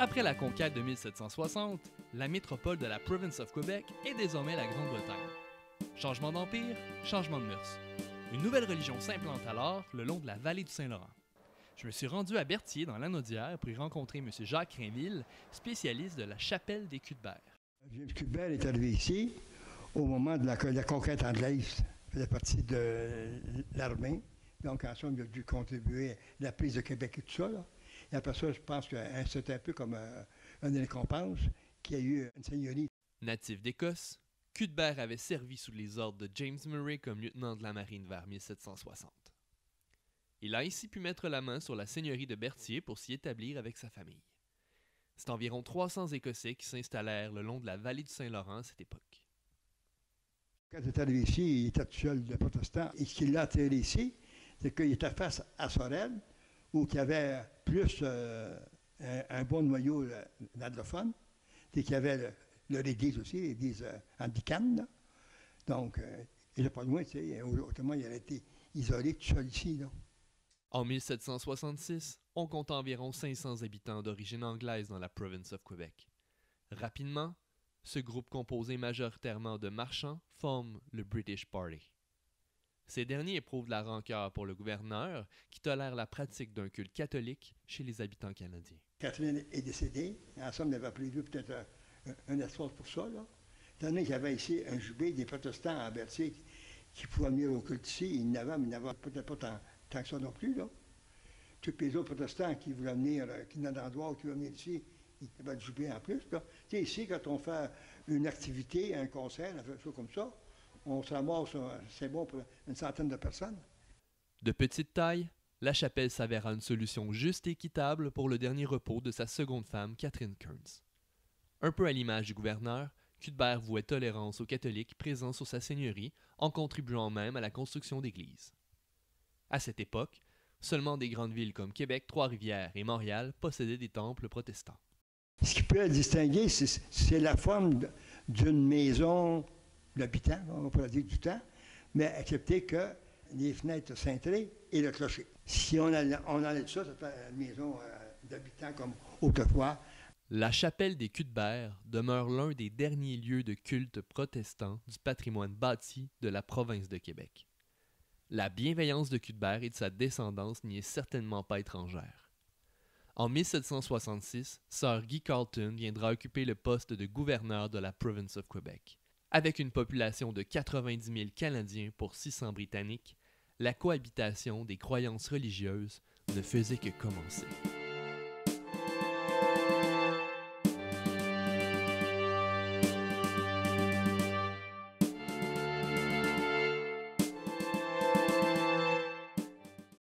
Après la conquête de 1760, la métropole de la province of Québec est désormais la Grande-Bretagne. Changement d'empire, changement de mœurs. Une nouvelle religion s'implante alors le long de la vallée du Saint-Laurent. Je me suis rendu à Berthier, dans l'Annaudière, pour y rencontrer M. Jacques Rainville, spécialiste de la Chapelle des Cuthbert. James Cuthbert est arrivé ici au moment de la conquête anglaise. Il faisait partie de l'armée. Donc, en somme, il a dû contribuer à la prise de Québec et tout ça. Là. Et après ça, je pense que c'était un peu comme une récompense qui a eu une seigneurie. Natif d'Écosse, Cuthbert avait servi sous les ordres de James Murray comme lieutenant de la marine vers 1760. Il a ainsi pu mettre la main sur la seigneurie de Berthier pour s'y établir avec sa famille. C'est environ 300 Écossais qui s'installèrent le long de la vallée du Saint-Laurent à cette époque. Quand il est arrivé ici, il était tout seul de protestant. Et ce qui l'a attiré ici, c'est qu'il était face à Sorel, où il y avait plus un bon noyau d'anglophones, et qu'il y avait leur église aussi, l'église anglicane. Donc, il n'est pas loin, tu sais, autrement il aurait été isolé tout seul ici. Là. En 1766, on compte environ 500 habitants d'origine anglaise dans la province of Québec. Rapidement, ce groupe composé majoritairement de marchands forme le British Party. Ces derniers éprouvent de la rancœur pour le gouverneur qui tolère la pratique d'un culte catholique chez les habitants canadiens. Catherine est décédée. En somme, il avait prévu peut-être un espoir pour ça. Tandis qu'il y avait ici un jubilé des protestants à Berthier qui pouvaient venir au culte ici. Il n'avait peut-être pas tant que ça non plus. Là. Tous les autres protestants qui voulaient venir, qui venaient d'endroit ou qui voulaient venir ici, ils avaient le jubilé en plus. Tu sais, ici, quand on fait une activité, un concert, un truc comme ça, on se ramasse, c'est bon pour une centaine de personnes. De petite taille, la chapelle s'avéra une solution juste et équitable pour le dernier repos de sa seconde femme, Catherine Kearns. Un peu à l'image du gouverneur, Cuthbert vouait tolérance aux catholiques présents sur sa seigneurie, en contribuant même à la construction d'églises. À cette époque, seulement des grandes villes comme Québec, Trois-Rivières et Montréal possédaient des temples protestants. Ce qui peut distinguer, c'est la forme d'une maison l'habitant, on va pas dire du temps, mais accepter que les fenêtres cintrées et le clocher. Si on enlève ça, ça fait une maison d'habitants comme autrefois. La chapelle des Cuthbert demeure l'un des derniers lieux de culte protestant du patrimoine bâti de la province de Québec. La bienveillance de Cuthbert et de sa descendance n'y est certainement pas étrangère. En 1766, Sir Guy Carlton viendra occuper le poste de gouverneur de la province of Québec. Avec une population de 90 000 Canadiens pour 600 Britanniques, la cohabitation des croyances religieuses ne faisait que commencer.